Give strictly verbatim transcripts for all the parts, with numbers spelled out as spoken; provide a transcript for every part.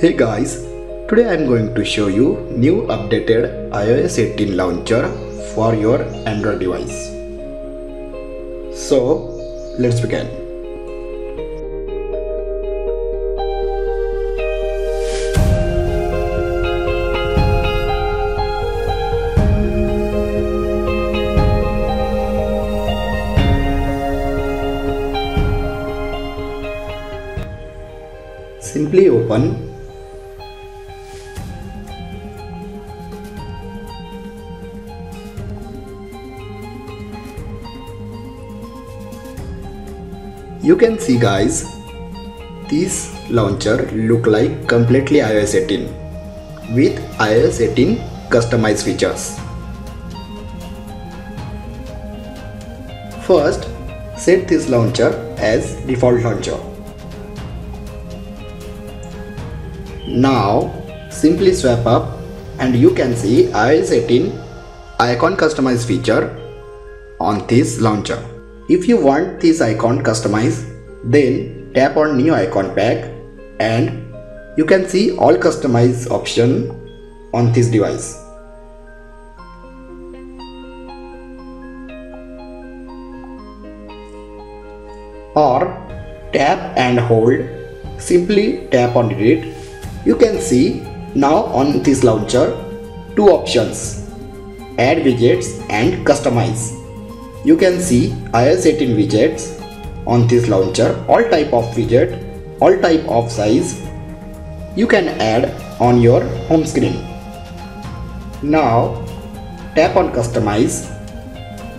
Hey guys, today I am going to show you new updated i O S eighteen launcher for your Android device. So let's begin. Simply open . You can see guys, this launcher look like completely i O S eighteen with i O S eighteen customized features. First, set this launcher as default launcher. Now simply swipe up and you can see i O S eighteen icon customized feature on this launcher. If you want this icon customized, then tap on new icon pack and you can see all customized option on this device. Or tap and hold, simply tap on it. You can see now on this launcher two options, add widgets and customize. You can see i O S eighteen widgets on this launcher, all type of widget, all type of size you can add on your home screen. Now tap on customize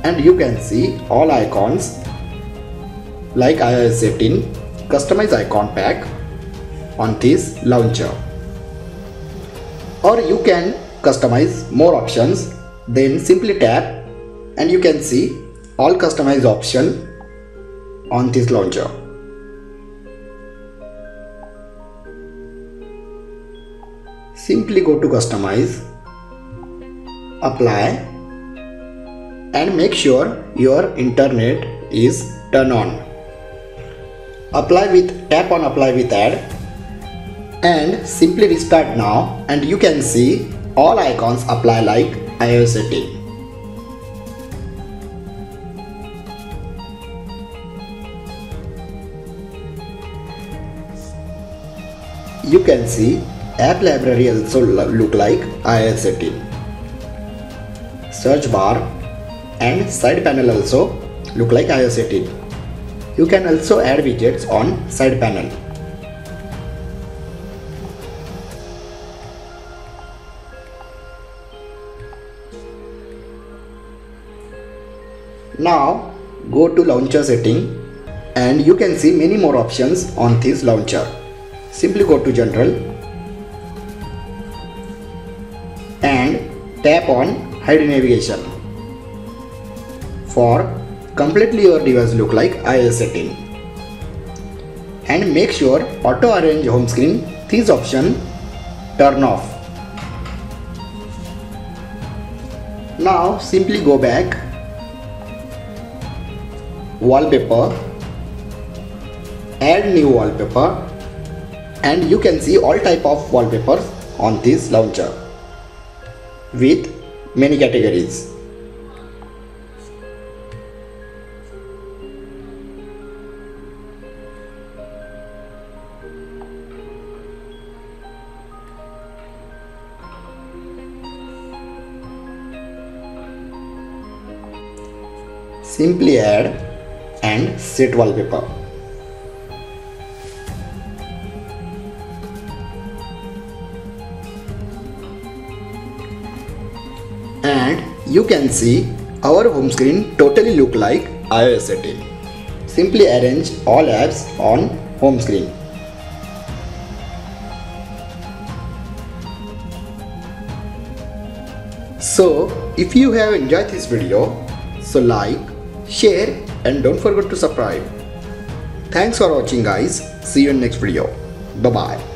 and you can see all icons like i O S eighteen customize icon pack on this launcher. Or you can customize more options, then simply tap and you can see all customized option on this launcher. Simply go to customize, apply, and make sure your internet is turned on. Apply with tap on apply with add and simply restart now and you can see all icons apply like i O S eighteen. You can see app library also look like i O S eighteen. Search bar and side panel also look like i O S eighteen. You can also add widgets on side panel. Now go to launcher setting and you can see many more options on this launcher. Simply go to general and tap on hide navigation for completely your device look like i O S eighteen, and make sure auto arrange home screen this option turn off. Now simply go back, wallpaper, add new wallpaper, and you can see all type of wallpapers on this launcher with many categories. Simply add and set wallpaper. You can see our home screen totally look like i O S eighteen. Simply arrange all apps on home screen. So if you have enjoyed this video, so like, share and don't forget to subscribe. Thanks for watching guys. See you in next video. Bye bye.